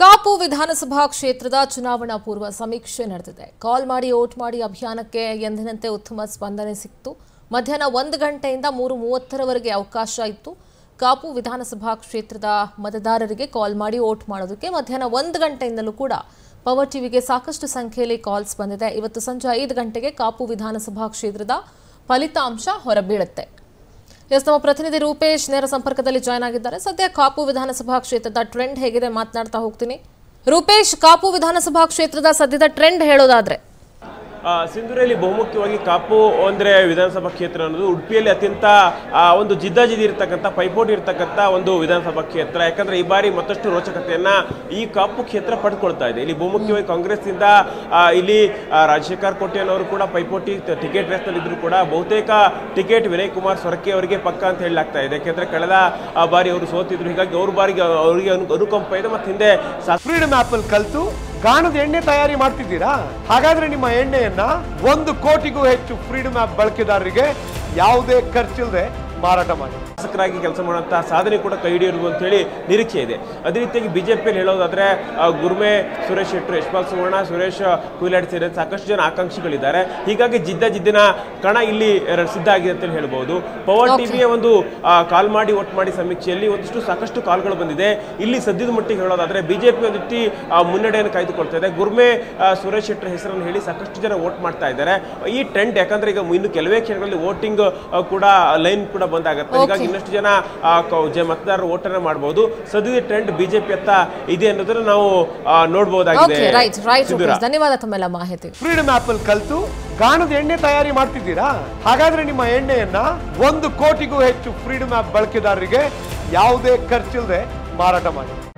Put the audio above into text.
ಕಾಪು ವಿಧಾನಸಭಾ ಕ್ಷೇತ್ರದ ಚುನಾವಣಾ ಪೂರ್ವ ಸಮೀಕ್ಷೆ ನಡೆದಿದೆ. ಕಾಲ್ ಮಾಡಿ ವೋಟ್ ಮಾಡಿ ಅಭಿಯಾನಕ್ಕೆ ಎಂದಿನಂತೆ ಉತ್ತಮ ಸ್ಪಂದನೆ ಸಿಕ್ಕಿತು. ಮಧ್ಯಾಹ್ನ 1 ಗಂಟೆಯಿಂದ 3:30 ರವರೆಗೆ ಅವಕಾಶ ಇತ್ತು. ಕಾಪು ವಿಧಾನಸಭಾ ಕ್ಷೇತ್ರದ ಮತದಾರರಿಗೆ ಕಾಲ್ ಮಾಡಿ ವೋಟ್ ಮಾಡೋದಕ್ಕೆ ಮಧ್ಯಾಹ್ನ 1 ಗಂಟೆಯಿಂದಲೂ ಕೂಡ ಪವರ್ ಟಿವಿಗೆ ಸಾಕಷ್ಟು ಸಂಖ್ಯೆಯಲ್ಲಿ ಕಾಲ್ಸ್ ಬಂದಿದೆ. ಇವತ್ತು ಸಂಜೆ 5 ಗಂಟೆಗೆ ಕಾಪು ವಿಧಾನಸಭಾ ಕ್ಷೇತ್ರದ ಫಲಿತಾಂಶ ಹೊರಬೀಳುತ್ತೆ. ಎಸ್, ನಮ್ಮ ಪ್ರತಿನಿಧಿ ರೂಪೇಶ್ ನೇರ ಸಂಪರ್ಕದಲ್ಲಿ ಜಾಯ್ನ್ ಆಗಿದ್ದಾರೆ. ಸದ್ಯ ಕಾಪು ವಿಧಾನಸಭಾ ಕ್ಷೇತ್ರದ ಟ್ರೆಂಡ್ ಹೇಗಿದೆ ಮಾತನಾಡ್ತಾ ಹೋಗ್ತೀನಿ. ರೂಪೇಶ್, ಕಾಪು ವಿಧಾನಸಭಾ ಕ್ಷೇತ್ರದ ಸದ್ಯದ ಟ್ರೆಂಡ್ ಹೇಳೋದಾದ್ರೆ ಸಿಂಧೂರಲ್ಲಿ ಬಹುಮುಖ್ಯವಾಗಿ ಕಾಪು ಅಂದರೆ ವಿಧಾನಸಭಾ ಕ್ಷೇತ್ರ ಅನ್ನೋದು ಉಡುಪಿಯಲ್ಲಿ ಅತ್ಯಂತ ಒಂದು ಜಿದ್ದಾಜಿದ್ದಿ ಇರತಕ್ಕಂಥ ಪೈಪೋಟಿ ಇರತಕ್ಕಂಥ ಒಂದು ವಿಧಾನಸಭಾ ಕ್ಷೇತ್ರ. ಯಾಕಂದರೆ ಈ ಬಾರಿ ಮತ್ತಷ್ಟು ರೋಚಕತೆಯನ್ನು ಈ ಕಾಪು ಕ್ಷೇತ್ರ ಪಡೆದುಕೊಳ್ತಾ ಇದೆ. ಇಲ್ಲಿ ಬಹುಮುಖ್ಯವಾಗಿ ಕಾಂಗ್ರೆಸ್ನಿಂದ ಇಲ್ಲಿ ರಾಜಶೇಖರ್ ಕೋಟ್ಯಾನವರು ಕೂಡ ಪೈಪೋಟಿ ಟಿಕೆಟ್ ರೇಸ್ನಲ್ಲಿದ್ದರೂ ಕೂಡ ಬಹುತೇಕ ಟಿಕೆಟ್ ವಿನಯ್ ಕುಮಾರ್ ಸೊರಕೆ ಅವರಿಗೆ ಪಕ್ಕ ಅಂತ ಹೇಳಲಾಗ್ತಾ ಇದೆ. ಯಾಕೆಂದರೆ ಕಳೆದ ಬಾರಿ ಅವರು ಸೋತಿದ್ರು. ಹೀಗಾಗಿ ಅವ್ರ ಬಾರಿಗೆ ಅವರಿಗೆ ಅನುಕಂಪ ಇದೆ. ಮತ್ತು ಹಿಂದೆ ಫ್ರೀಡಮ್ ಆ್ಯಪಲ್ಲಿ ಕಲಿತು ಗಾಣದ ಎಣ್ಣೆ ತಯಾರಿ ಮಾಡ್ತಿದ್ದೀರಾ. ಹಾಗಾದ್ರೆ ನಿಮ್ಮ ಎಣ್ಣೆಯನ್ನ 1 ಕೋಟಿಗೂ ಹೆಚ್ಚು ಫ್ರೀಡಮ್ ಆಪ್ ಬಳಕೆದಾರರಿಗೆ ಯಾವುದೇ ಖರ್ಚಿಲ್ಲದೆ ಮಾರಾಟ ಮಾಡಿ ಶಾಸಕರಾಗಿ ಕೆಲಸ ಮಾಡುವಂತಹ ಸಾಧನೆ ಕೂಡ ಕೈ ಹಿಡಿಯರು ಅಂತ ಹೇಳಿ ನಿರೀಕ್ಷೆ ಇದೆ. ಅದೇ ರೀತಿಯಾಗಿ ಬಿಜೆಪಿಯಲ್ಲಿ ಹೇಳೋದಾದ್ರೆ ಗುರ್ಮೆ ಸುರೇಶ್ ಶೆಟ್ಟರು, ಯಶ್ಪಾಲ್ ಸುವರ್ಣ, ಸುರೇಶ್ ಕುಯ್ಲಾಡ್ ಸೇರಿದಂತೆ ಸಾಕಷ್ಟು ಜನ ಆಕಾಂಕ್ಷಿಗಳಿದ್ದಾರೆ. ಹೀಗಾಗಿ ಜಿದ್ದಿನ ಕಣ ಇಲ್ಲಿ ಸಿದ್ಧ ಆಗಿದೆ ಅಂತೇಳಿ ಹೇಳ್ಬೋದು. ಪವರ್ ಟಿವಿಯ ಒಂದು ಕಾಲ್ ಮಾಡಿ ವೋಟ್ ಮಾಡಿ ಸಮೀಕ್ಷೆಯಲ್ಲಿ ಒಂದಿಷ್ಟು ಸಾಕಷ್ಟು ಕಾಲ್ಗಳು ಬಂದಿದೆ. ಇಲ್ಲಿ ಸದ್ಯದ ಮಟ್ಟಿಗೆ ಹೇಳೋದಾದ್ರೆ ಬಿಜೆಪಿ ಒಂದಿಟ್ಟು ಮುನ್ನಡೆಯನ್ನು ಕಾಯ್ದುಕೊಳ್ತಾ ಇದೆ. ಗುರ್ಮೆ ಸುರೇಶ್ ಶೆಟ್ಟರ ಹೆಸರನ್ನು ಹೇಳಿ ಸಾಕಷ್ಟು ಜನ ವೋಟ್ ಮಾಡ್ತಾ ಇದ್ದಾರೆ. ಈ ಟ್ರೆಂಡ್ ಯಾಕಂದ್ರೆ ಈಗ ಇನ್ನು ಕೆಲವೇ ಕ್ಷಣಗಳಲ್ಲಿ ವೋಟಿಂಗ್ ಕೂಡ ಲೈನ್ ಕೂಡ ಬಂದಾಗುತ್ತೆ. ಹೀಗಾಗಿ ಇನ್ನಷ್ಟು ಜನ ಮತದಾರರು ವೋಟನ್ನ ಮಾಡಬಹುದು. ಸದ್ಯದ ಟ್ರೆಂಡ್ ಬಿಜೆಪಿ ಅತ್ತ ಇದೆ ಅನ್ನೋದನ್ನ ನಾವು ನೋಡಬಹುದಾಗಿದೆ. ಧನ್ಯವಾದ ತಮ್ಮೆಲ್ಲ ಮಾಹಿತಿ. ಫ್ರೀಡಮ್ ಆಪ್ ಅಲ್ಲಿ ಕಲಿತು ಗಾಣದ ಎಣ್ಣೆ ತಯಾರಿ ಮಾಡ್ತಿದ್ದೀರಾ. ಹಾಗಾದ್ರೆ ನಿಮ್ಮ ಎಣ್ಣೆಯನ್ನ 1 ಕೋಟಿಗೂ ಹೆಚ್ಚು ಫ್ರೀಡಮ್ ಆಪ್ ಬಳಕೆದಾರರಿಗೆ ಯಾವುದೇ ಖರ್ಚಿಲ್ಲದೆ ಮಾರಾಟ ಮಾಡಿ.